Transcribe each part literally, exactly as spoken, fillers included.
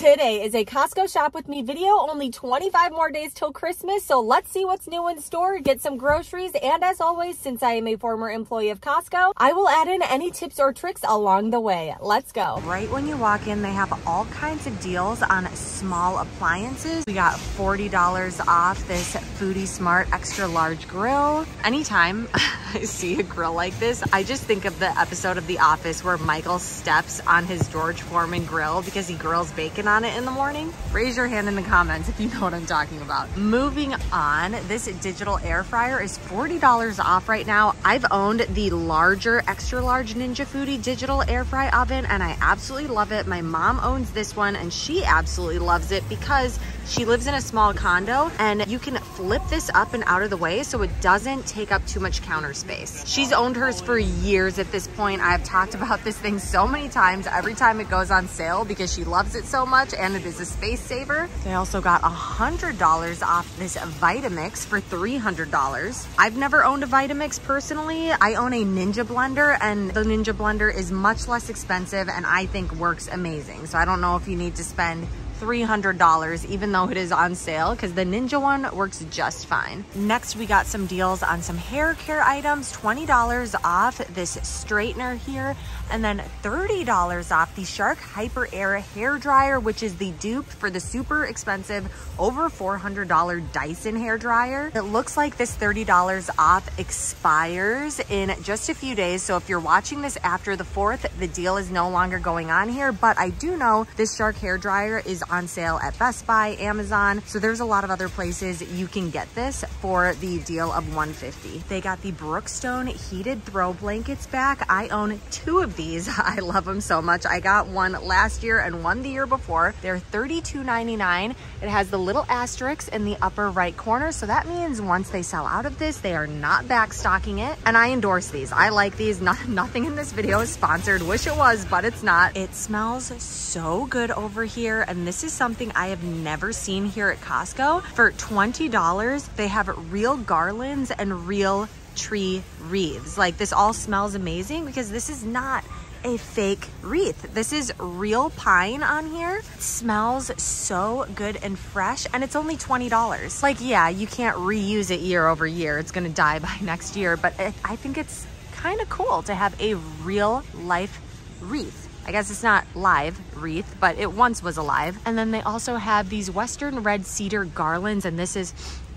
Today is a Costco Shop With Me video, only twenty-five more days till Christmas, so let's see what's new in store, get some groceries, and as always, since I am a former employee of Costco, I will add in any tips or tricks along the way. Let's go. Right when you walk in, they have all kinds of deals on small appliances. We got forty dollars off this Foodie Smart Extra Large Grill. Anytime I see a grill like this, I just think of the episode of The Office where Michael steps on his George Foreman grill because he grills bacon on it in the morning. Raise your hand in the comments if you know what I'm talking about. Moving on, this digital air fryer is forty dollars off right now. I've owned the larger extra large Ninja Foodi digital air fry oven and I absolutely love it. My mom owns this one and she absolutely loves it because she lives in a small condo and you can flip this up and out of the way so it doesn't take up too much counter space. She's owned hers for years at this point. I've talked about this thing so many times every time it goes on sale because she loves it so much. And it is a space saver. They also got one hundred dollars off this Vitamix for three hundred dollars. I've never owned a Vitamix personally. I own a Ninja Blender and the Ninja Blender is much less expensive and I think works amazing. So I don't know if you need to spend three hundred dollars even though it is on sale because the Ninja one works just fine. Next, we got some deals on some hair care items, twenty dollars off this straightener here, and then thirty dollars off the Shark Hyper Air hair dryer, which is the dupe for the super expensive over four hundred dollar Dyson hair dryer. It looks like this thirty dollars off expires in just a few days. So if you're watching this after the fourth, the deal is no longer going on here, but I do know this Shark hair dryer is on sale at Best Buy, Amazon. So there's a lot of other places you can get this for the deal of one hundred fifty dollars. They got the Brookstone heated throw blankets back. I own two of these. I love them so much. I got one last year and one the year before. They're thirty-two ninety-nine. It has the little asterisks in the upper right corner. So that means once they sell out of this, they are not back stocking it. And I endorse these. I like these. Not, nothing in this video is sponsored. Wish it was, but it's not. It smells so good over here. And this is something I have never seen here at Costco. For twenty dollars, they have real garlands and real tree wreaths. Like, this all smells amazing because this is not a fake wreath. This is real pine on here. It smells so good and fresh and it's only twenty dollars. Like, yeah, you can't reuse it year over year. It's gonna die by next year, but it, I think it's kind of cool to have a real life wreath. I guess it's not live wreath, but it once was alive. And then they also have these Western red cedar garlands and this is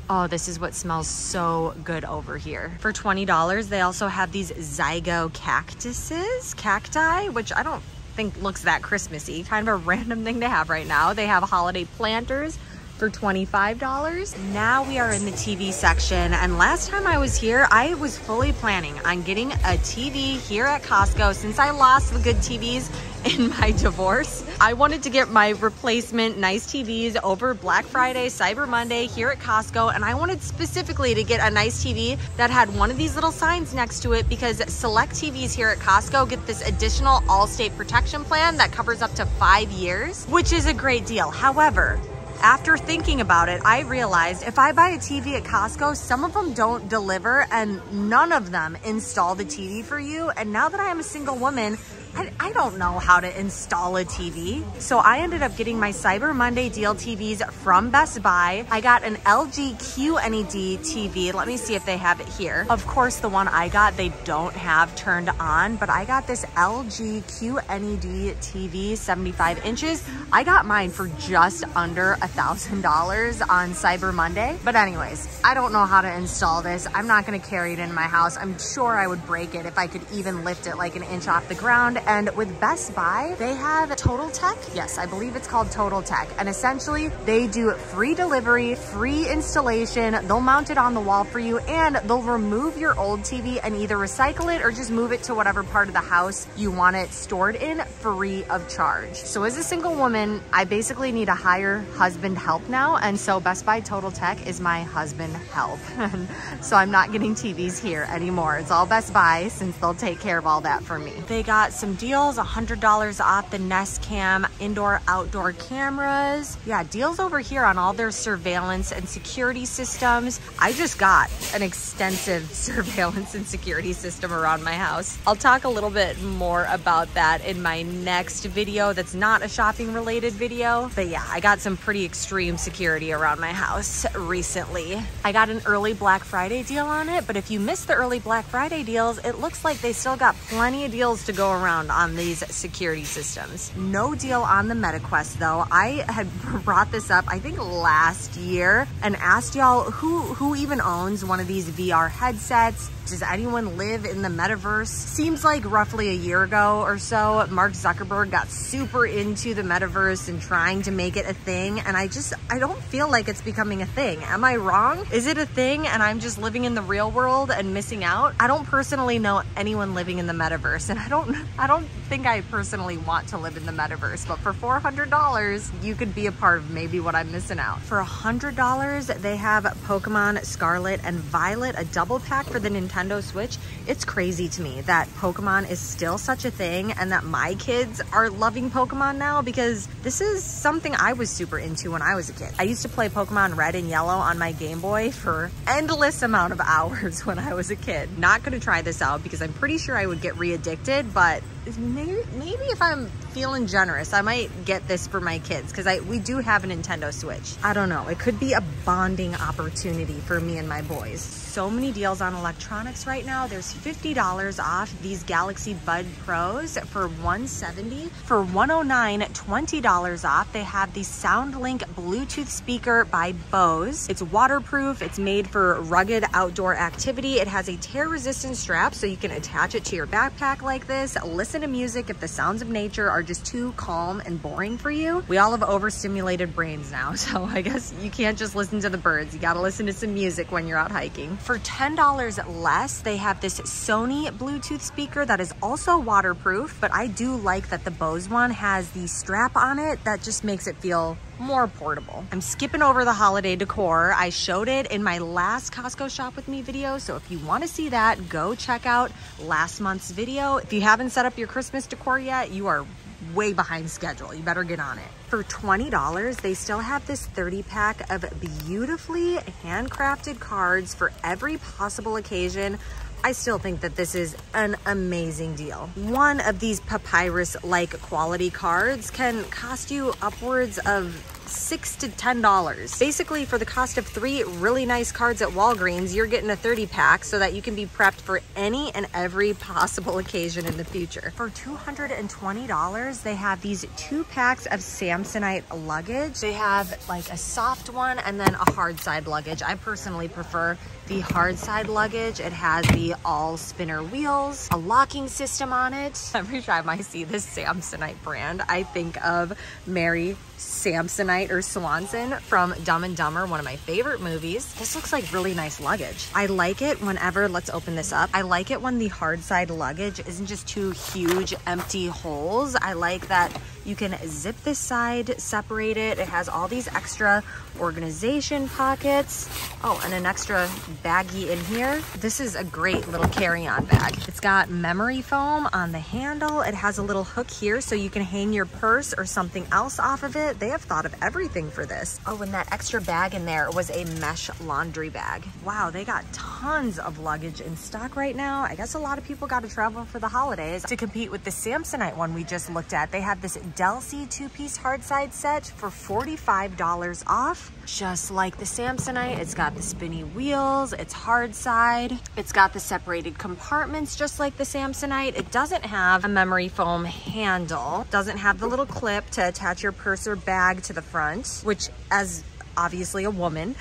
Oh, this is what smells so good over here. For twenty dollars, they also have these Zygo cactuses, cacti, which I don't think looks that Christmassy. Kind of a random thing to have right now. They have holiday planters for twenty-five dollars. Now we are in the T V section. And last time I was here, I was fully planning on getting a T V here at Costco since I lost the good T Vs in my divorce. I wanted to get my replacement nice T Vs over Black Friday, Cyber Monday here at Costco. And I wanted specifically to get a nice T V that had one of these little signs next to it because select T Vs here at Costco get this additional Allstate protection plan that covers up to five years, which is a great deal. However, after thinking about it, I realized if I buy a T V at Costco, some of them don't deliver and none of them install the T V for you. And now that I am a single woman, I, I don't know how to install a T V. So I ended up getting my Cyber Monday deal T Vs from Best Buy. I got an L G Q N E D T V. Let me see if they have it here. Of course, the one I got, they don't have turned on, but I got this L G Q N E D T V, seventy-five inches. I got mine for just under one thousand dollars on Cyber Monday. But anyways, I don't know how to install this. I'm not gonna carry it in my house. I'm sure I would break it if I could even lift it like an inch off the ground. And with Best Buy, they have Total Tech. Yes, I believe it's called Total Tech. And essentially, they do free delivery, free installation. They'll mount it on the wall for you and they'll remove your old T V and either recycle it or just move it to whatever part of the house you want it stored in free of charge. So as a single woman, I basically need a higher husband help now. And so Best Buy Total Tech is my husband help. So I'm not getting T Vs here anymore. It's all Best Buy since they'll take care of all that for me. They got some awesome deals. one hundred dollars off the Nest Cam indoor outdoor cameras. Yeah, deals over here on all their surveillance and security systems. I just got an extensive surveillance and security system around my house. I'll talk a little bit more about that in my next video that's not a shopping related video. But yeah, I got some pretty extreme security around my house recently. I got an early Black Friday deal on it, but if you missed the early Black Friday deals, it looks like they still got plenty of deals to go around on these security systems. No deal on the MetaQuest though. I had brought this up, I think last year, and asked y'all who, who even owns one of these V R headsets? Does anyone live in the metaverse? Seems like roughly a year ago or so, Mark Zuckerberg got super into the metaverse and trying to make it a thing. And I just, I don't feel like it's becoming a thing. Am I wrong? Is it a thing and I'm just living in the real world and missing out? I don't personally know anyone living in the metaverse, and I don't, I don't think I personally want to live in the metaverse, but for four hundred dollars, you could be a part of maybe what I'm missing out. For one hundred dollars, they have Pokemon Scarlet and Violet, a double pack for the Nintendo Nintendo Switch. It's crazy to me that Pokemon is still such a thing and that my kids are loving Pokemon now, because this is something I was super into when I was a kid. I used to play Pokemon Red and Yellow on my Game Boy for endless amount of hours when I was a kid. Not gonna try this out because I'm pretty sure I would get re-addicted, but maybe, maybe if I'm feeling generous, I might get this for my kids, because I we do have a Nintendo Switch. I don't know, it could be a bonding opportunity for me and my boys. So many deals on electronics right now. There's fifty dollars off these Galaxy Bud Pros for one hundred seventy dollars. For one hundred nine dollars, twenty dollars off. They have the SoundLink Bluetooth speaker by Bose. It's waterproof, it's made for rugged outdoor activity. It has a tear-resistant strap, so you can attach it to your backpack like this. Listen to music if the sounds of nature are just too calm and boring for you. We all have overstimulated brains now, so I guess you can't just listen to the birds. You gotta listen to some music when you're out hiking. For ten dollars less, they have this Sony Bluetooth speaker that is also waterproof, but I do like that the Bose one has the strap on it. That just makes it feel more portable. I'm skipping over the holiday decor. I showed it in my last Costco Shop With Me video, so if you want to see that, go check out last month's video. If you haven't set up your Christmas decor yet, you are way behind schedule. You better get on it. For twenty dollars, they still have this thirty pack of beautifully handcrafted cards for every possible occasion. I still think that this is an amazing deal. One of these papyrus-like quality cards can cost you upwards of six to ten dollars. Basically, for the cost of three really nice cards at Walgreens, you're getting a thirty pack so that you can be prepped for any and every possible occasion in the future. For two hundred twenty dollars, they have these two packs of Samsonite luggage. They have like a soft one and then a hard side luggage. I personally prefer the hard side luggage. It has the all spinner wheels, a locking system on it. Every time I see this Samsonite brand, I think of Mary Samsonite or Swanson from Dumb and Dumber, one of my favorite movies. This looks like really nice luggage. I like it whenever, let's open this up. I like it when the hard side luggage isn't just two huge empty holes. I like that you can zip this side, separate it. It has all these extra organization pockets. Oh, and an extra baggie in here. This is a great little carry-on bag. It's got memory foam on the handle. It has a little hook here so you can hang your purse or something else off of it. They have thought of everything for this. Oh, and that extra bag in there was a mesh laundry bag. Wow, they got tons of luggage in stock right now. I guess a lot of people got to travel for the holidays. To compete with the Samsonite one we just looked at, they have this Delcy two-piece hard side set for forty-five dollars off. Just like the Samsonite, it's got the spinny wheels, it's hard side, it's got the separated compartments just like the Samsonite. It doesn't have a memory foam handle, doesn't have the little clip to attach your purse or bag to the front, which, as obviously a woman,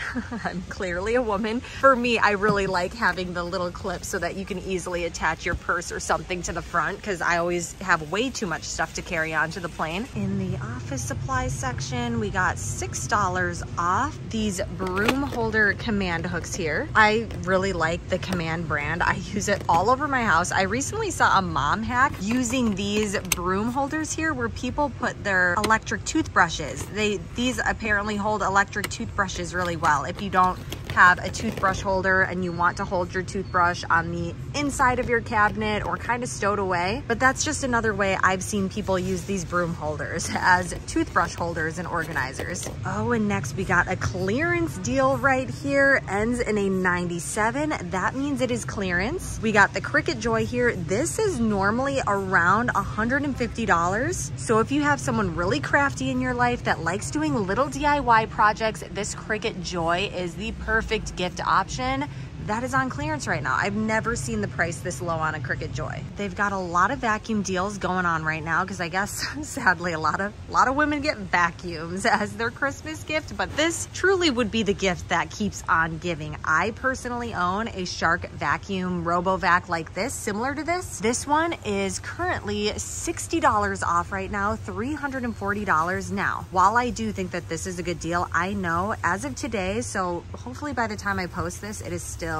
I'm clearly a woman, for me, I really like having the little clip so that you can easily attach your purse or something to the front, because I always have way too much stuff to carry on to the plane. In the office supply section, we got six dollars off these broom holder Command hooks here. I really like the Command brand. I use it all over my house. I recently saw a mom hack using these broom holders here where people put their electric toothbrushes. They, these apparently hold electric toothbrushes really well if you don't have a toothbrush holder and you want to hold your toothbrush on the inside of your cabinet or kind of stowed away. But that's just another way I've seen people use these broom holders as toothbrush holders and organizers. Oh, and next we got a clearance deal right here. Ends in a ninety-seven. That means it is clearance. We got the Cricut Joy here. This is normally around one hundred fifty dollars. So if you have someone really crafty in your life that likes doing little D I Y projects, this Cricut Joy is the perfect gift option. That is on clearance right now. I've never seen the price this low on a Cricut Joy. They've got a lot of vacuum deals going on right now because I guess, sadly, a lot of a lot of women get vacuums as their Christmas gift, but this truly would be the gift that keeps on giving. I personally own a Shark vacuum RoboVac like this, similar to this. This one is currently sixty dollars off right now, three hundred forty dollars now. While I do think that this is a good deal, I know as of today, so hopefully by the time I post this, it is still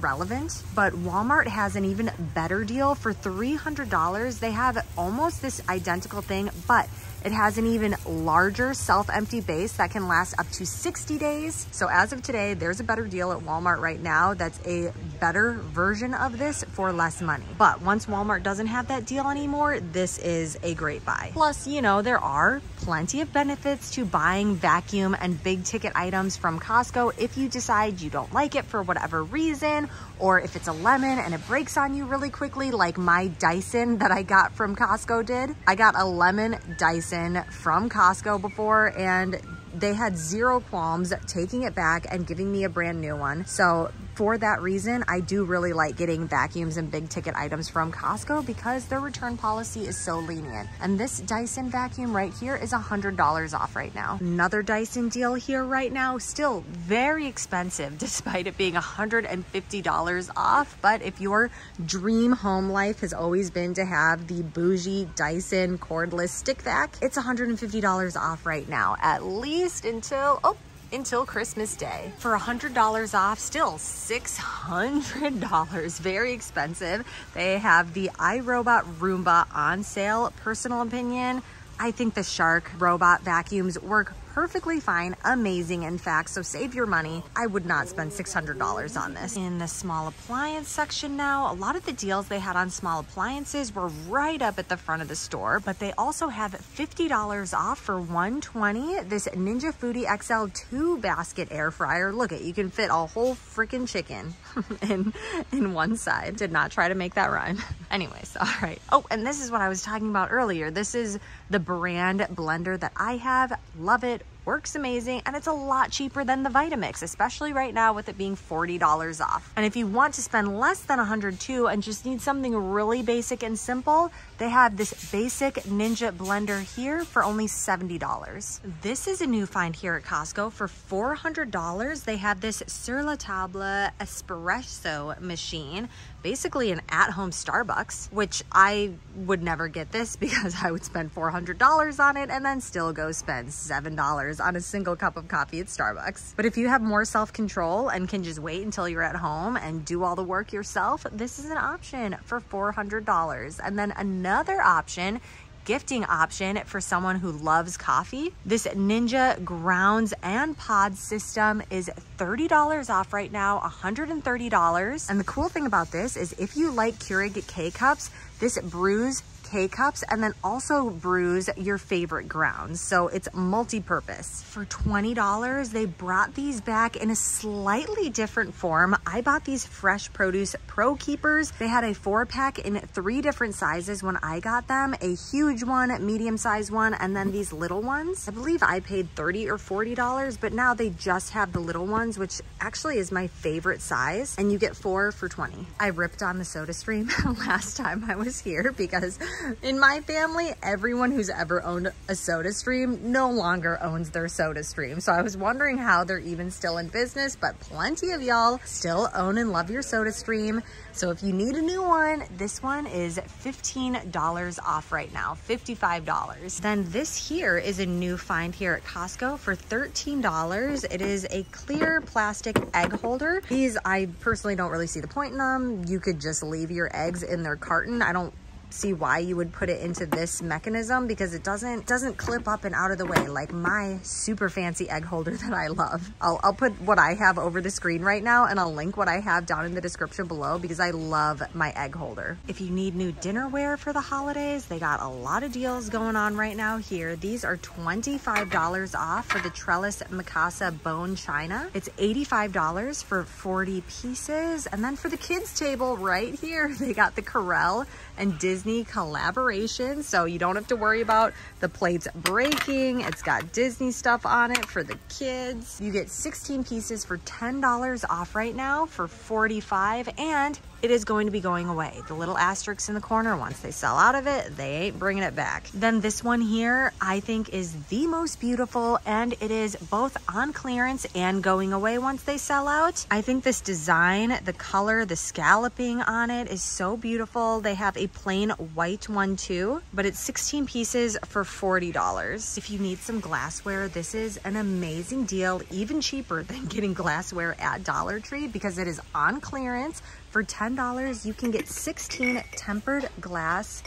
relevant, but Walmart has an even better deal for three hundred dollars. They have almost this identical thing, but it has an even larger self-empty base that can last up to sixty days. So as of today, there's a better deal at Walmart right now that's a better version of this for less money. But once Walmart doesn't have that deal anymore, this is a great buy. Plus, you know, there are plenty of benefits to buying vacuum and big ticket items from Costco if you decide you don't like it for whatever reason, or if it's a lemon and it breaks on you really quickly, like my Dyson that I got from Costco did. I got a lemon Dyson from Costco before, and they had zero qualms taking it back and giving me a brand new one. So for that reason, I do really like getting vacuums and big ticket items from Costco because their return policy is so lenient. And this Dyson vacuum right here is one hundred dollars off right now. Another Dyson deal here right now, still very expensive despite it being one hundred fifty dollars off. But if your dream home life has always been to have the bougie Dyson cordless stick vac, it's one hundred fifty dollars off right now, at least until, oh, until Christmas Day. For one hundred dollars off, still six hundred dollars, very expensive. They have the iRobot Roomba on sale. Personal opinion, I think the Shark robot vacuums work perfectly fine, amazing in fact, so save your money. I would not spend six hundred dollars on this. In the small appliance section now, a lot of the deals they had on small appliances were right up at the front of the store, but they also have fifty dollars off for one hundred twenty dollars. This Ninja Foodi X L two basket air fryer. Look at, you can fit a whole freaking chicken in, in one side. Did not try to make that rhyme. Anyways, all right. Oh, and this is what I was talking about earlier. This is the brand blender that I have. Love it. Works amazing, and it's a lot cheaper than the Vitamix, especially right now with it being forty dollars off. And if you want to spend less than one hundred two dollars and just need something really basic and simple, they have this basic Ninja Blender here for only seventy dollars. This is a new find here at Costco. For four hundred dollars, they have this Sur La Table espresso machine, basically an at-home Starbucks, which I would never get this because I would spend four hundred dollars on it and then still go spend seven dollars on a single cup of coffee at Starbucks. But if you have more self-control and can just wait until you're at home and do all the work yourself, this is an option for four hundred dollars. And then another option, gifting option for someone who loves coffee, this Ninja grounds and pod system is thirty dollars off right now, one hundred thirty dollars. And the cool thing about this is if you like Keurig K-Cups, this brews K-Cups and then also brews your favorite grounds. So it's multi-purpose. For twenty dollars, they brought these back in a slightly different form. I bought these Fresh Produce Pro Keepers. They had a four pack in three different sizes when I got them, a huge one, medium-sized one, and then these little ones. I believe I paid thirty or forty dollars, but now they just have the little ones, which actually is my favorite size, and you get four for twenty. I ripped on the SodaStream last time I was here because in my family, everyone who's ever owned a SodaStream no longer owns their SodaStream. So I was wondering how they're even still in business, but plenty of y'all still own and love your SodaStream. So if you need a new one, this one is fifteen dollars off right now, fifty-five dollars. Then this here is a new find here at Costco for thirteen dollars. It is a clear plastic egg holder. These, I personally don't really see the point in them. You could just leave your eggs in their carton. I don't see why you would put it into this mechanism, because it doesn't doesn't clip up and out of the way like my super fancy egg holder that I love. I'll, I'll put what I have over the screen right now, and I'll link what I have down in the description below, because I love my egg holder. If you need new dinnerware for the holidays, they got a lot of deals going on right now here. These are twenty-five dollars off for the trellis Mikasa bone china. It's eighty-five dollars for forty pieces. And then for the kids table right here, they got the Corel and Disney collaboration. So you don't have to worry about the plates breaking. It's got Disney stuff on it for the kids. You get sixteen pieces for ten dollars off right now for forty-five dollars, and it is going to be going away. The little asterisks in the corner, once they sell out of it, they ain't bringing it back. Then this one here, I think is the most beautiful, and it is both on clearance and going away once they sell out. I think this design, the color, the scalloping on it is so beautiful. They have a plain white one too, but it's sixteen pieces for forty dollars. If you need some glassware, this is an amazing deal, even cheaper than getting glassware at Dollar Tree, because it is on clearance. For ten dollars, you can get sixteen tempered glass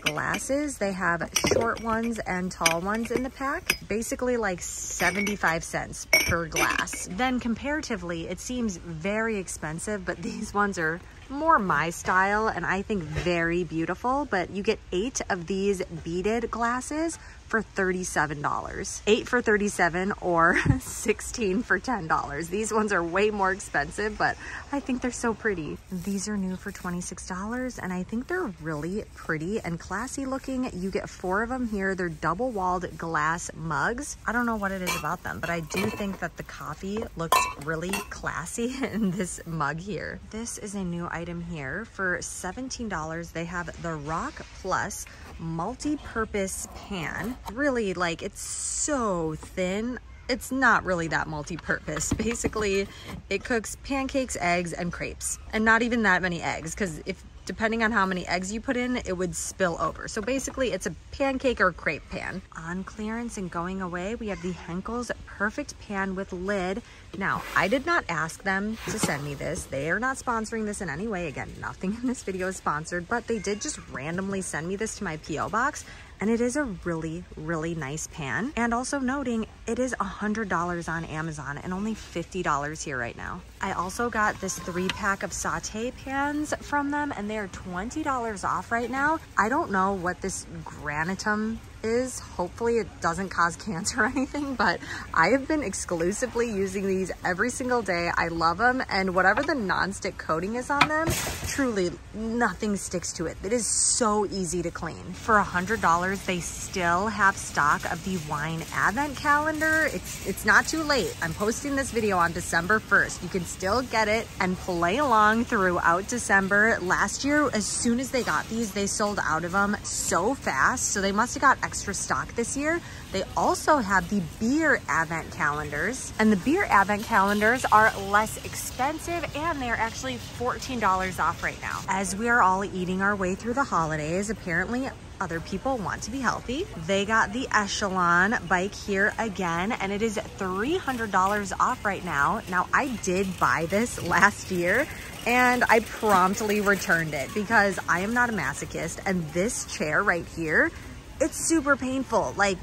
glasses. They have short ones and tall ones in the pack, basically like seventy-five cents per glass. Then comparatively, it seems very expensive, but these ones are more my style, and I think very beautiful. But you get eight of these beaded glasses for thirty-seven dollars. Eight for thirty-seven or sixteen for ten dollars. These ones are way more expensive, but I think they're so pretty. These are new for twenty-six dollars, and I think they're really pretty and classy looking. You get four of them here. They're double-walled glass mugs. I don't know what it is about them, but I do think that the coffee looks really classy in this mug here. This is a new item here for seventeen dollars. They have the Rock Plus multi-purpose pan. Really, like, it's so thin. It's not really that multi-purpose. Basically, it cooks pancakes, eggs, and crepes, and not even that many eggs, because if depending on how many eggs you put in, it would spill over. So basically, it's a pancake or crepe pan. On clearance and going away, we have the Henkel's Perfect Pan with Lid. Now, I did not ask them to send me this. They are not sponsoring this in any way. Again, nothing in this video is sponsored, but they did just randomly send me this to my P O box. And it is a really, really nice pan. And also noting, it is one hundred dollars on Amazon and only fifty dollars here right now. I also got this three pack of saute pans from them, and they're twenty dollars off right now. I don't know what this granitum is. Hopefully it doesn't cause cancer or anything, but I have been exclusively using these every single day. I love them, and whatever the nonstick coating is on them, truly nothing sticks to it. It is so easy to clean. For one hundred dollars, they still have stock of the wine advent calendar. It's, it's not too late. I'm posting this video on December first. You can still get it and play along throughout December. Last year, as soon as they got these, they sold out of them so fast, so they must have got extra stock this year. They also have the beer advent calendars, and the beer advent calendars are less expensive, and they're actually fourteen dollars off right now. As we are all eating our way through the holidays, apparently other people want to be healthy. They got the Echelon bike here again, and it is three hundred dollars off right now. Now, I did buy this last year, and I promptly returned it because I am not a masochist, and this chair right here, it's super painful. Like,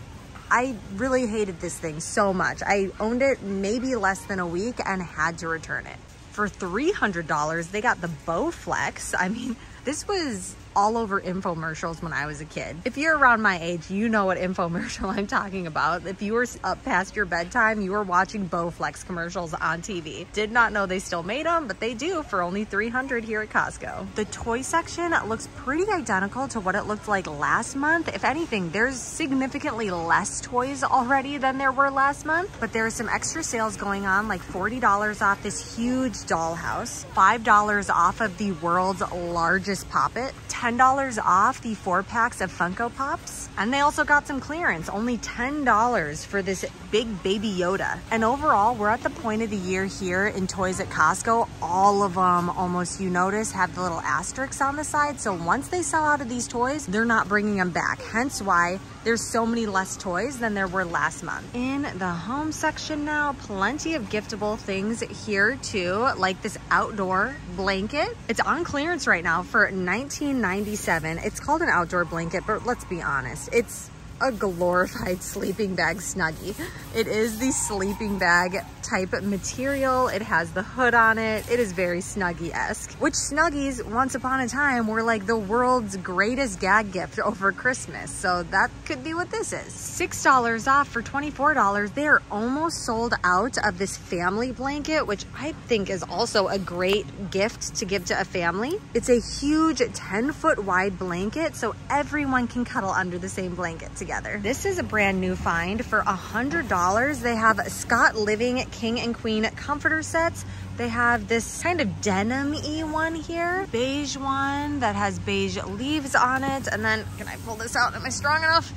I really hated this thing so much. I owned it maybe less than a week and had to return it. For three hundred dollars, they got the Bowflex. I mean, this was all over infomercials when I was a kid. If you're around my age, you know what infomercial I'm talking about. If you were up past your bedtime, you were watching Bowflex commercials on T V. Did not know they still made them, but they do for only three hundred dollars here at Costco. The toy section looks pretty identical to what it looked like last month. If anything, there's significantly less toys already than there were last month, but there are some extra sales going on, like forty dollars off this huge dollhouse, five dollars off of the world's largest poppet, ten dollars off the four packs of Funko Pops. And they also got some clearance, only ten dollars for this big baby Yoda. And overall, we're at the point of the year here in Toys at Costco. All of them, almost, you notice, have the little asterisks on the side. So once they sell out of these toys, they're not bringing them back. Hence why there's so many less toys than there were last month. In the home section now, plenty of giftable things here too, like this outdoor blanket. It's on clearance right now for nineteen ninety-nine. ninety-seven. It's called an outdoor blanket, but let's be honest, it's a glorified sleeping bag snuggie. It is the sleeping bag type material. It has the hood on it. It is very snuggie-esque, which snuggies once upon a time were like the world's greatest gag gift over Christmas. So that could be what this is. six dollars off for twenty-four dollars. They are almost sold out of this family blanket, which I think is also a great gift to give to a family. It's a huge ten foot wide blanket, so everyone can cuddle under the same blanket together. Together. This is a brand new find for one hundred dollars. They have Scott Living King and Queen comforter sets. They have this kind of denim-y one here, beige one that has beige leaves on it. And then, can I pull this out? Am I strong enough?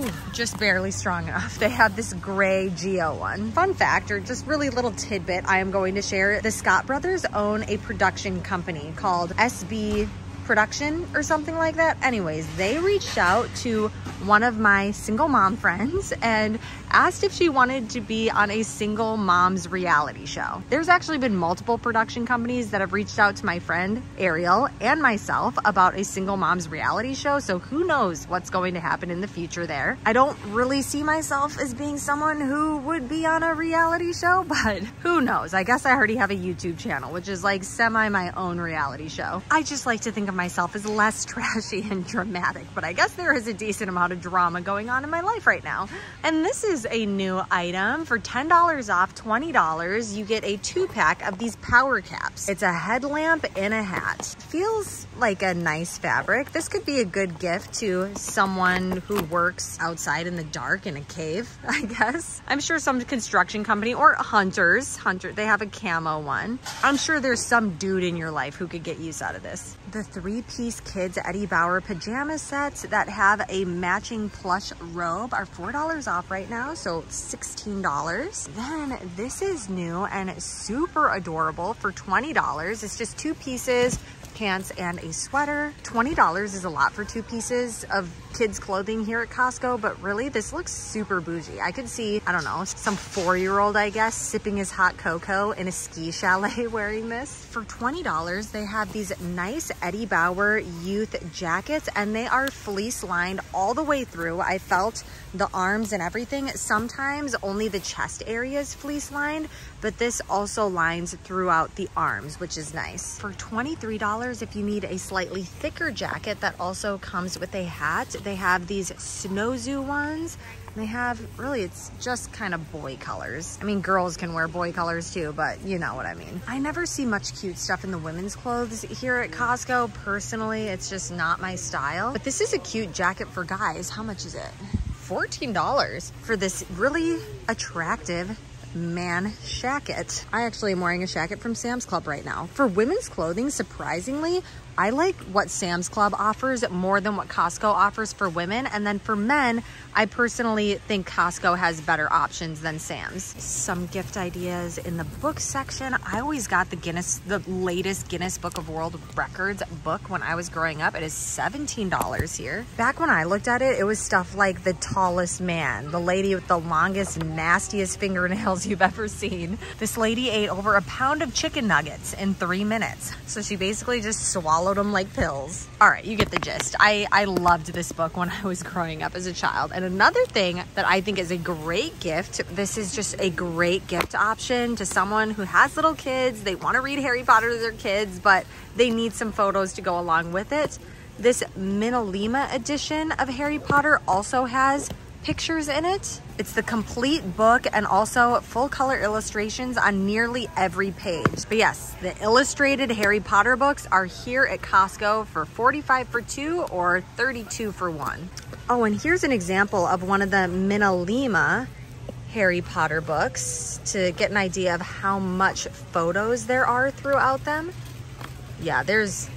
Ooh, just barely strong enough. They have this gray Geo one. Fun fact, or just really little tidbit I am going to share, the Scott brothers own a production company called S B Production or something like that. Anyways, they reached out to one of my single mom friends and asked if she wanted to be on a single mom's reality show. There's actually been multiple production companies that have reached out to my friend Ariel and myself about a single mom's reality show, so who knows what's going to happen in the future there. I don't really see myself as being someone who would be on a reality show, but who knows? I guess I already have a YouTube channel, which is like semi my own reality show. I just like to think of myself as less trashy and dramatic, but I guess there is a decent amount of drama going on in my life right now. And this is a new item for ten dollars off twenty dollars. You get a two pack of these power caps. It's a headlamp and a hat. Feels like a nice fabric. This could be a good gift to someone who works outside in the dark in a cave, I guess. I'm sure some construction company or hunters, hunter, they have a camo one. I'm sure there's some dude in your life who could get use out of this. The three-piece kids Eddie Bauer pajama sets that have a matching plush robe are four dollars off right now, so sixteen dollars. Then this is new and super adorable for twenty dollars. It's just two pieces, pants and a sweater. twenty dollars is a lot for two pieces of kids clothing here at Costco, but really this looks super bougie. I could see, I don't know, some four-year-old, I guess, sipping his hot cocoa in a ski chalet wearing this. For twenty dollars, they have these nice Eddie Bauer youth jackets, and they are fleece lined all the way through. I felt the arms and everything. Sometimes only the chest area is fleece lined, but this also lines throughout the arms, which is nice. For twenty-three dollars, if you need a slightly thicker jacket that also comes with a hat, they have these snowzoo ones. They have, really, it's just kind of boy colors. I mean, girls can wear boy colors too, but you know what I mean. I never see much cute stuff in the women's clothes here at Costco. Personally, it's just not my style. But this is a cute jacket for guys. How much is it? fourteen dollars for this really attractive man shacket. I actually am wearing a shacket from Sam's Club right now. For women's clothing, surprisingly, I like what Sam's Club offers more than what Costco offers for women. And then for men, I personally think Costco has better options than Sam's. Some gift ideas in the book section. I always got the Guinness, the latest Guinness Book of World Records book when I was growing up. It is seventeen dollars here. Back when I looked at it, it was stuff like the tallest man, the lady with the longest, nastiest fingernails you've ever seen. This lady ate over a pound of chicken nuggets in three minutes. So she basically just swallowed them like pills. All right, you get the gist. I, I loved this book when I was growing up as a child. And another thing that I think is a great gift, this is just a great gift option to someone who has little kids. They want to read Harry Potter to their kids, but they need some photos to go along with it. This Minalima edition of Harry Potter also has pictures in it. It's the complete book and also full color illustrations on nearly every page. But yes, the illustrated Harry Potter books are here at Costco for forty-five for two or thirty-two for one. Oh, and here's an example of one of the Minalima Harry Potter books to get an idea of how much photos there are throughout them. Yeah, there's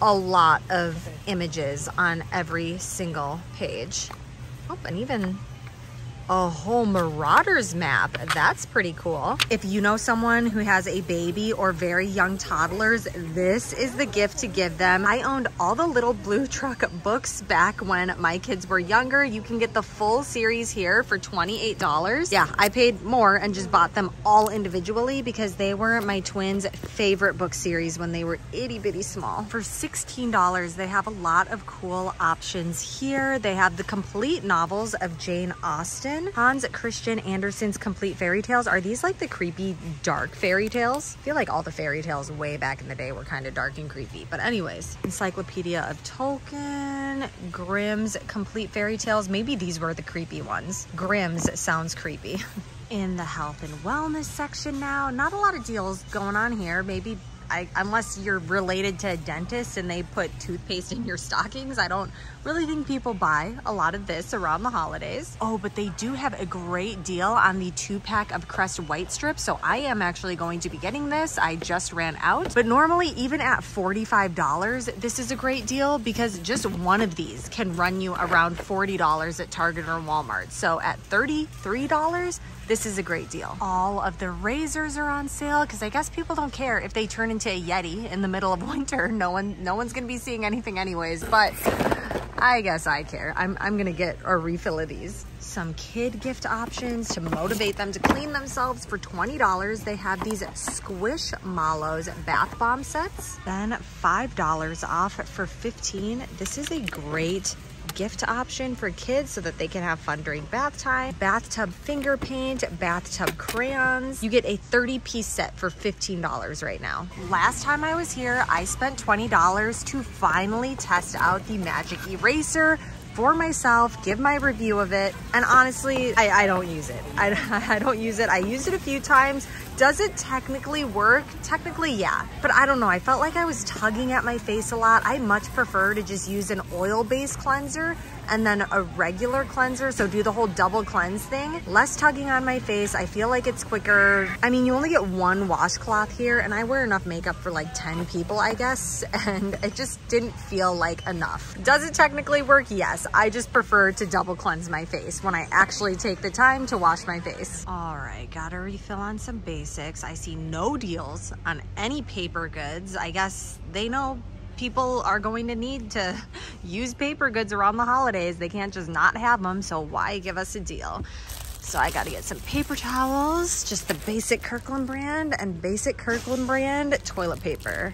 a lot of images on every single page. Oh, and even a whole Marauders map. That's pretty cool. If you know someone who has a baby or very young toddlers, this is the gift to give them. I owned all the Little Blue Truck books back when my kids were younger. You can get the full series here for twenty-eight dollars. Yeah, I paid more and just bought them all individually because they were my twins' favorite book series when they were itty bitty small. For sixteen dollars, they have a lot of cool options here. They have the complete novels of Jane Austen, Hans Christian Andersen's complete fairy tales. Are these like the creepy dark fairy tales? I feel like all the fairy tales way back in the day were kind of dark and creepy. But anyways, Encyclopedia of Tolkien, Grimm's complete fairy tales. Maybe these were the creepy ones. Grimm's sounds creepy. In the health and wellness section now, not a lot of deals going on here. Maybe I, unless you're related to a dentist and they put toothpaste in your stockings. I don't really think people buy a lot of this around the holidays. Oh, but they do have a great deal on the two pack of Crest White Strips. So I am actually going to be getting this. I just ran out, but normally even at forty-five dollars, this is a great deal because just one of these can run you around forty dollars at Target or Walmart. So at thirty-three dollars, this is a great deal. All of the razors are on sale because I guess people don't care if they turn into a Yeti in the middle of winter. No one, no one's gonna be seeing anything anyways, but I guess I care. I'm, I'm gonna get a refill of these. Some kid gift options to motivate them to clean themselves. For twenty dollars, they have these Squishmallows bath bomb sets. Then five dollars off for fifteen. This is a great gift option for kids so that they can have fun during bath time. Bathtub finger paint, bathtub crayons. You get a thirty piece set for fifteen dollars right now. Last time I was here, I spent twenty dollars to finally test out the Magic Eraser for myself, give my review of it. And honestly, I, I don't use it. I, I don't use it. I used it a few times. Does it technically work? Technically, yeah. But I don't know. I felt like I was tugging at my face a lot. I much prefer to just use an oil-based cleanser and then a regular cleanser. So do the whole double cleanse thing. Less tugging on my face. I feel like it's quicker. I mean, you only get one washcloth here and I wear enough makeup for like ten people, I guess. And it just didn't feel like enough. Does it technically work? Yes. I just prefer to double cleanse my face when I actually take the time to wash my face. All right, gotta refill on some basics. I see no deals on any paper goods. I guess they know people are going to need to use paper goods around the holidays. They can't just not have them, so why give us a deal? So I gotta get some paper towels, just the basic Kirkland brand and basic Kirkland brand toilet paper.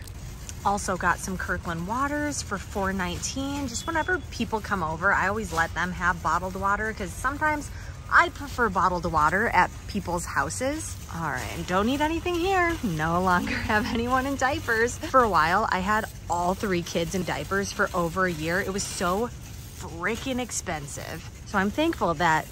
Also got some Kirkland waters for four nineteen. Just whenever people come over, I always let them have bottled water because sometimes I prefer bottled water at people's houses. All right, and don't need anything here. No longer have anyone in diapers. For a while, I had all three kids in diapers for over a year. It was so freaking expensive. So I'm thankful that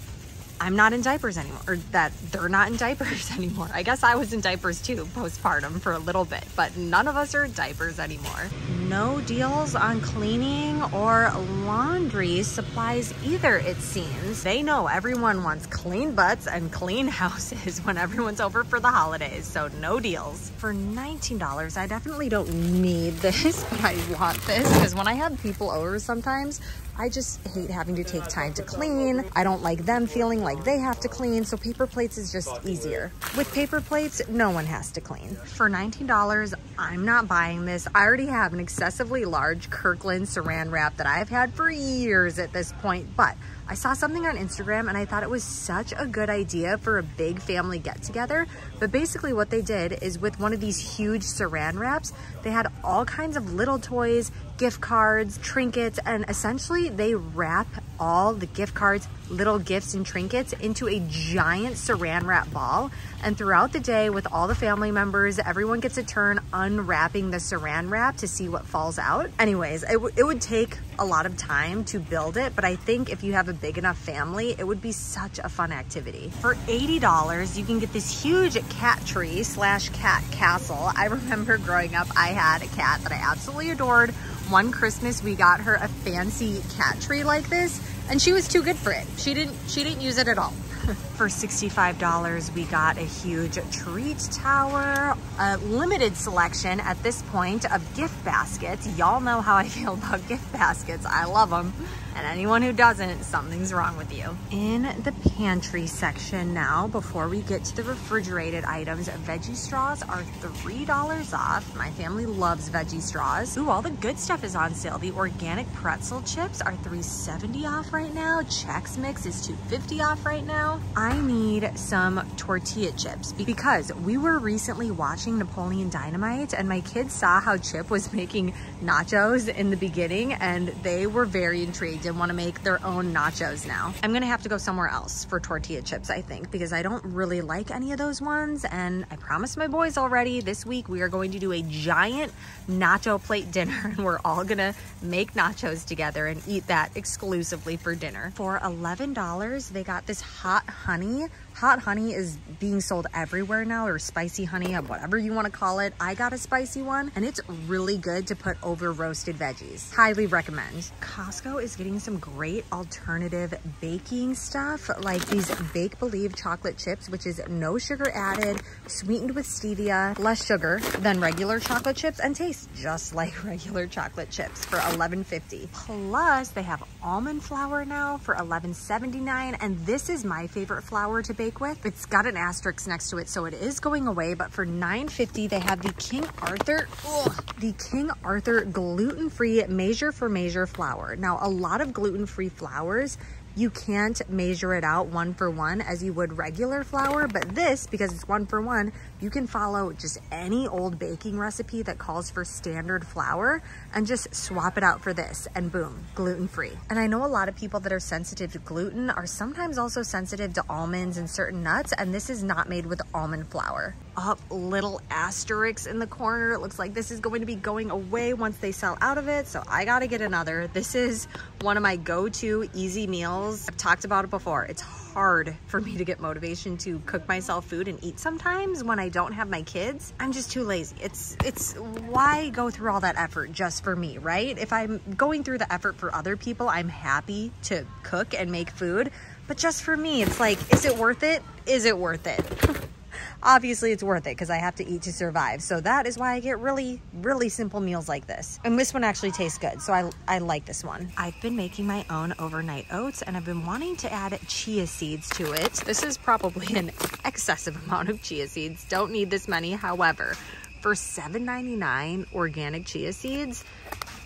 I'm not in diapers anymore, or that they're not in diapers anymore. I guess I was in diapers too, postpartum for a little bit, but none of us are in diapers anymore. No deals on cleaning or laundry supplies either, it seems. They know everyone wants clean butts and clean houses when everyone's over for the holidays, so no deals. For nineteen dollars, I definitely don't need this, but I want this because when I have people over sometimes, I just hate having to take time to clean. I don't like them feeling like they have to clean, so paper plates is just easier. With paper plates, no one has to clean. For nineteen dollars, I'm not buying this. I already have an excessively large Kirkland Saran Wrap that I've had for years at this point, but I saw something on Instagram and I thought it was such a good idea for a big family get together. But basically what they did is with one of these huge Saran Wraps, they had all kinds of little toys, gift cards, trinkets, and essentially they wrap all the gift cards, little gifts and trinkets into a giant Saran Wrap ball. And throughout the day with all the family members, everyone gets a turn unwrapping the Saran Wrap to see what falls out. Anyways, it, it would take a lot of time to build it, but I think if you have a big enough family, it would be such a fun activity. For eighty dollars, you can get this huge cat tree slash cat castle. I remember growing up, I had a cat that I absolutely adored. One Christmas, we got her a fancy cat tree like this, and she was too good for it. She didn't, she didn't use it at all. For sixty-five dollars, we got a huge treat tower, a limited selection at this point of gift baskets. Y'all know how I feel about gift baskets. I love them. And anyone who doesn't, something's wrong with you. In the pantry section now, before we get to the refrigerated items, veggie straws are three dollars off. My family loves veggie straws. Ooh, all the good stuff is on sale. The organic pretzel chips are three seventy off right now. Chex Mix is two fifty off right now. I need some tortilla chips because we were recently watching Napoleon Dynamite and my kids saw how Chip was making nachos in the beginning and they were very intrigued and want to make their own nachos now. I'm gonna have to go somewhere else for tortilla chips, I think, because I don't really like any of those ones, and I promised my boys already this week we are going to do a giant nacho plate dinner and we're all gonna make nachos together and eat that exclusively for dinner. For eleven dollars they got this hot honey. Hot honey is being sold everywhere now, or spicy honey, whatever you want to call it. I got a spicy one and it's really good to put over roasted veggies. Highly recommend. Costco is getting some great alternative baking stuff, like these Bake Believe chocolate chips, which is no sugar added, sweetened with stevia, less sugar than regular chocolate chips, and tastes just like regular chocolate chips for eleven fifty. Plus they have almond flour now for eleven seventy-nine, and this is my favorite flour to bake with. It's got an asterisk next to it, so it is going away, but for nine fifty they have the King Arthur ugh, the King Arthur gluten-free measure for measure flour. Now a lot of gluten-free flours, you can't measure it out one for one as you would regular flour, but this, because it's one for one, you can follow just any old baking recipe that calls for standard flour and just swap it out for this, and boom, gluten-free. And I know a lot of people that are sensitive to gluten are sometimes also sensitive to almonds and certain nuts, and this is not made with almond flour. Up little asterisks in the corner. It looks like this is going to be going away once they sell out of it, so I gotta get another. This is one of my go-to easy meals. I've talked about it before. It's hard for me to get motivation to cook myself food and eat sometimes when I don't have my kids. I'm just too lazy. It's, it's why go through all that effort just for me, right? If I'm going through the effort for other people, I'm happy to cook and make food, but just for me, it's like, is it worth it? Is it worth it? Obviously it's worth it because I have to eat to survive. So that is why I get really, really simple meals like this. And this one actually tastes good, so I, I like this one. I've been making my own overnight oats and I've been wanting to add chia seeds to it. This is probably an excessive amount of chia seeds. Don't need this many. However, for seven ninety-nine organic chia seeds,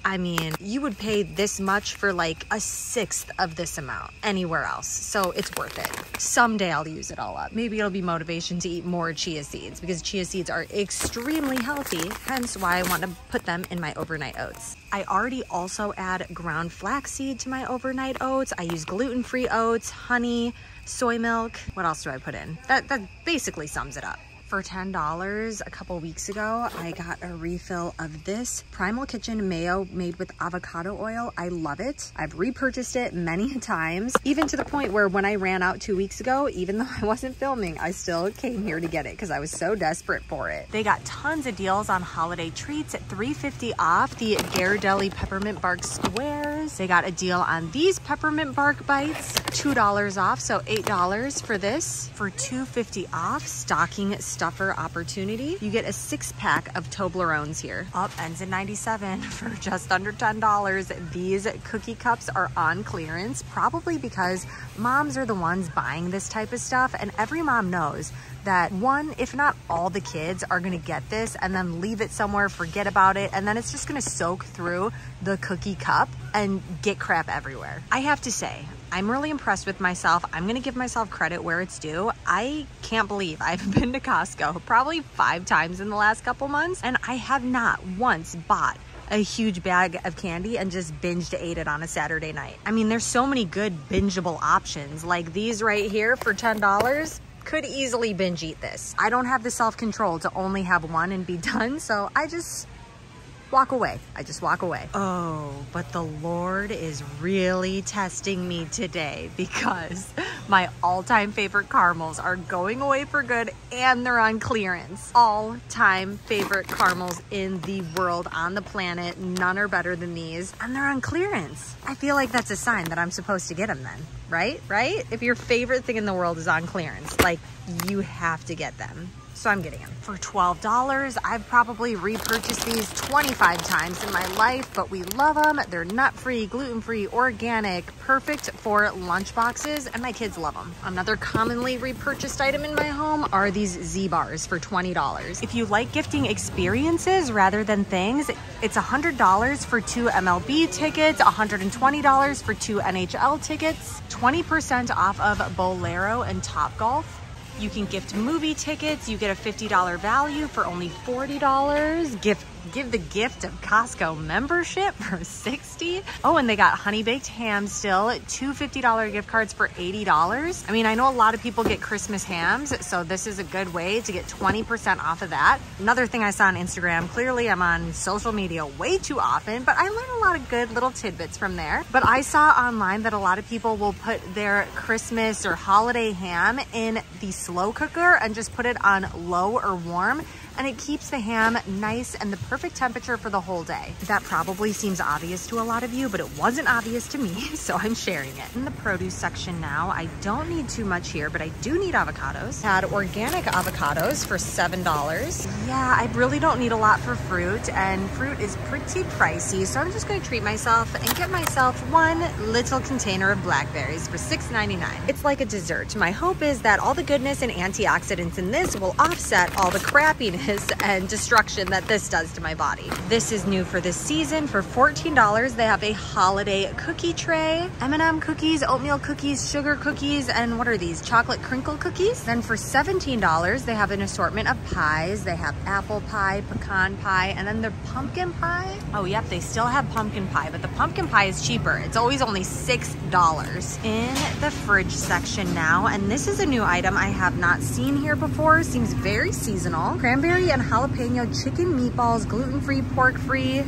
I mean, you would pay this much for like a sixth of this amount anywhere else. So it's worth it. Someday I'll use it all up. Maybe it'll be motivation to eat more chia seeds because chia seeds are extremely healthy, hence why I want to put them in my overnight oats. I already also add ground flaxseed to my overnight oats. I use gluten-free oats, honey, soy milk. What else do I put in? That, that basically sums it up. For ten dollars a couple weeks ago, I got a refill of this Primal Kitchen mayo made with avocado oil. I love it. I've repurchased it many times, even to the point where when I ran out two weeks ago, even though I wasn't filming, I still came here to get it because I was so desperate for it. They got tons of deals on holiday treats at three fifty off the Ghirardelli Peppermint Bark Squares. They got a deal on these Peppermint Bark Bites, two dollars off, so eight dollars for this. For two fifty off, stocking stuff Stuffer opportunity. You get a six pack of Toblerones here. Up ends in ninety-seven for just under ten dollars. These cookie cups are on clearance, probably because moms are the ones buying this type of stuff, and every mom knows that one, if not all the kids are gonna get this and then leave it somewhere, forget about it, and then it's just gonna soak through the cookie cup and get crap everywhere. I have to say, I'm really impressed with myself. I'm gonna give myself credit where it's due. I can't believe I've been to Costco probably five times in the last couple months, and I have not once bought a huge bag of candy and just binged ate it on a Saturday night. I mean, there's so many good bingeable options like these right here for ten dollars. Could easily binge eat this. I don't have the self-control to only have one and be done, so I just walk away. I just walk away. Oh, but the Lord is really testing me today because my all-time favorite caramels are going away for good and they're on clearance. All-time favorite caramels in the world, on the planet. None are better than these, and they're on clearance. I feel like that's a sign that I'm supposed to get them then. right? Right? If your favorite thing in the world is on clearance, like, you have to get them. So I'm getting them. For twelve dollars, I've probably repurchased these twenty-five times in my life, but we love them. They're nut-free, gluten-free, organic, perfect for lunch boxes, and my kids love them. Another commonly repurchased item in my home are these Z-bars for twenty dollars. If you like gifting experiences rather than things, it's one hundred dollars for two M L B tickets, one hundred twenty dollars for two N H L tickets, twenty percent off of Bolero and Topgolf. You can gift movie tickets. You get a fifty dollar value for only forty dollars. Gift, give the gift of Costco membership for sixty dollars. Oh, and they got honey baked ham still. Two fifty dollar gift cards for eighty dollars. I mean, I know a lot of people get Christmas hams, so this is a good way to get twenty percent off of that. Another thing I saw on Instagram, clearly I'm on social media way too often, but I learn a lot of good little tidbits from there. But I saw online that a lot of people will put their Christmas or holiday ham in the slow cooker and just put it on low or warm, and it keeps the ham nice and the perfect temperature for the whole day. That probably seems obvious to a lot of you, but it wasn't obvious to me, so I'm sharing it. In the produce section now, I don't need too much here, but I do need avocados. Had organic avocados for seven dollars. Yeah, I really don't need a lot for fruit, and fruit is pretty pricey, so I'm just gonna treat myself and get myself one little container of blackberries for six ninety-nine. It's like a dessert. My hope is that all the goodness and antioxidants in this will offset all the crappiness and destruction that this does to my body. This is new for this season. For fourteen dollars, they have a holiday cookie tray. M and M cookies, oatmeal cookies, sugar cookies, and what are these? Chocolate crinkle cookies. Then for seventeen dollars, they have an assortment of pies. They have apple pie, pecan pie, and then the pumpkin pie. Oh, yep, they still have pumpkin pie, but the pumpkin pie is cheaper. It's always only six dollars. In the fridge section now, and this is a new item I have not seen here before. Seems very seasonal. Cranberry and jalapeno chicken meatballs, gluten-free, pork-free.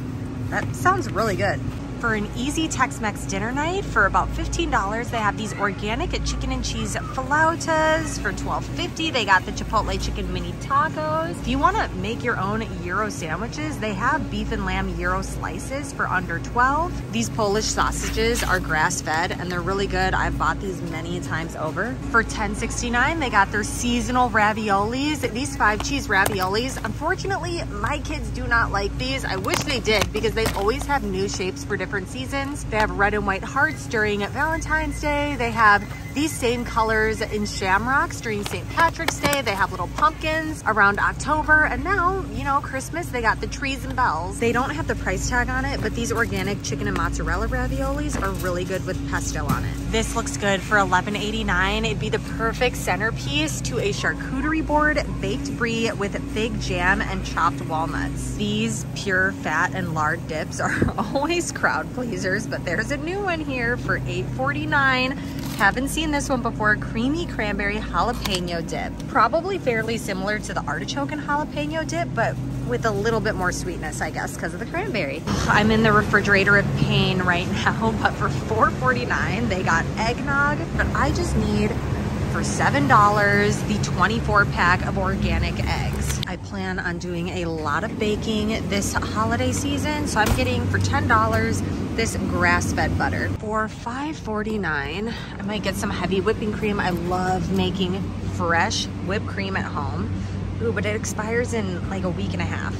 That sounds really good. For an easy Tex-Mex dinner night, for about fifteen dollars, they have these organic chicken and cheese flautas. For twelve fifty, they got the Chipotle chicken mini tacos. If you want to make your own gyro sandwiches, they have beef and lamb gyro slices for under twelve. These Polish sausages are grass-fed, and they're really good. I've bought these many times over. For ten sixty-nine, they got their seasonal raviolis. These five-cheese raviolis. Unfortunately, my kids do not like these. I wish they did, because they always have new shapes for different seasons. They have red and white hearts during Valentine's Day. They have these same colors in shamrocks during Saint Patrick's Day. They have little pumpkins around October. And now, you know, Christmas, they got the trees and bells. They don't have the price tag on it, but these organic chicken and mozzarella raviolis are really good with pesto on it. This looks good for eleven eighty-nine. It'd be the perfect centerpiece to a charcuterie board, baked brie with fig jam and chopped walnuts. These pure fat and lard dips are always crowded. Pleasers, but there's a new one here for eight forty-nine. Haven't seen this one before. Creamy cranberry jalapeno dip. Probably fairly similar to the artichoke and jalapeno dip, but with a little bit more sweetness, I guess, because of the cranberry. I'm in the refrigerator of pain right now, but for four forty-nine, they got eggnog, but I just need for seven dollars, the twenty-four pack of organic eggs. I plan on doing a lot of baking this holiday season, so I'm getting for ten dollars this grass-fed butter. For five forty-nine, I might get some heavy whipping cream. I love making fresh whipped cream at home. Ooh, but it expires in like a week and a half.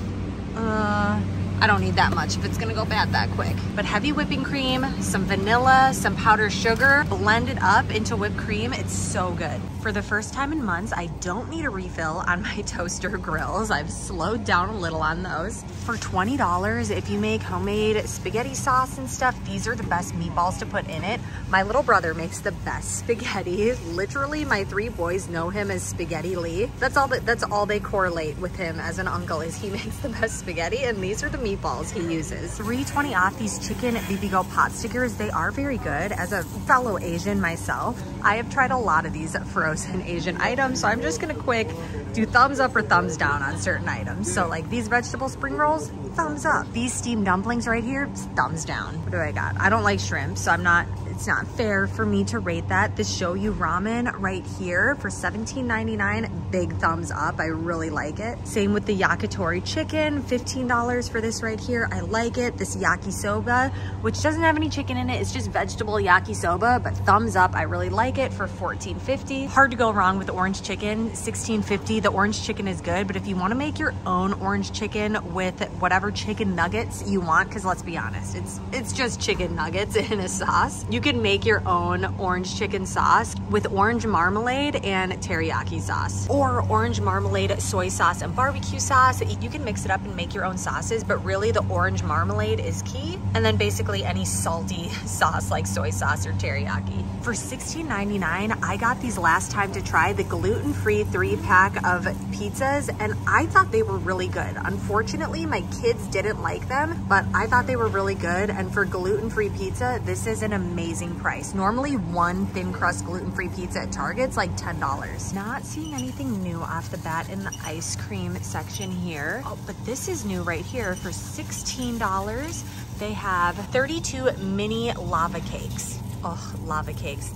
Uh, I don't need that much if it's gonna go bad that quick. But heavy whipping cream, some vanilla, some powdered sugar, blend it up into whipped cream. It's so good. For the first time in months, I don't need a refill on my toaster grills. I've slowed down a little on those. For twenty dollars, if you make homemade spaghetti sauce and stuff, these are the best meatballs to put in it. My little brother makes the best spaghetti. Literally, my three boys know him as Spaghetti Lee. That's all, that, that's all they correlate with him as an uncle, is he makes the best spaghetti, and these are the meatballs he uses. three twenty off these chicken bibigo pot stickers. They are very good. As a fellow Asian myself, I have tried a lot of these frozen Asian items, so I'm just gonna quick do thumbs up or thumbs down on certain items. So like these vegetable spring rolls, thumbs up. These steamed dumplings right here, thumbs down. What do I got? I don't like shrimp, so I'm not It's not fair for me to rate that. The Shoyu ramen right here for seventeen ninety-nine, big thumbs up. I really like it. Same with the yakitori chicken, fifteen dollars for this right here. I like it. This yakisoba, which doesn't have any chicken in it. It's just vegetable yakisoba, but thumbs up. I really like it for fourteen fifty. Hard to go wrong with orange chicken, sixteen fifty. The orange chicken is good, but if you want to make your own orange chicken with whatever chicken nuggets you want, because let's be honest, it's it's just chicken nuggets in a sauce. You can make your own orange chicken sauce with orange marmalade and teriyaki sauce, or orange marmalade, soy sauce, and barbecue sauce. You can mix it up and make your own sauces, but really the orange marmalade is key, and then basically any salty sauce like soy sauce or teriyaki. For sixteen ninety-nine, I got these last time to try, the gluten-free three-pack of pizzas, and I thought they were really good. Unfortunately, my kids didn't like them, but I thought they were really good, and for gluten-free pizza, this is an amazing price. Normally, one thin-crust gluten-free pizza at Target's like ten dollars. Not seeing anything new off the bat in the ice cream section here, oh, but this is new right here for sixteen dollars. They have thirty-two mini lava cakes. Oh, lava cakes.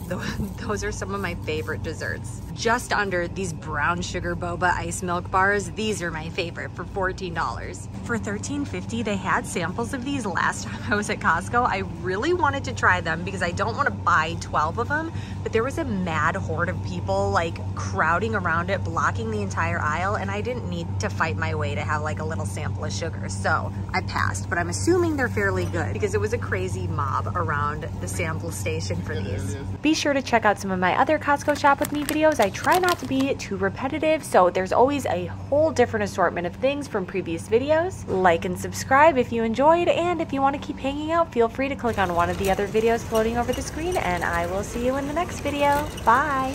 Those are some of my favorite desserts. Just under these brown sugar boba ice milk bars. These are my favorite for fourteen dollars. For thirteen fifty, they had samples of these last time I was at Costco. I really wanted to try them because I don't want to buy twelve of them, but there was a mad horde of people like crowding around it, blocking the entire aisle, and I didn't need to fight my way to have like a little sample of sugar. So I passed, but I'm assuming they're fairly good because it was a crazy mob around the sample station for these. Be sure to check out some of my other Costco Shop With Me videos. I try not to be too repetitive, so there's always a whole different assortment of things from previous videos. Like and subscribe if you enjoyed, and if you want to keep hanging out, feel free to click on one of the other videos floating over the screen, and I will see you in the next video. Bye!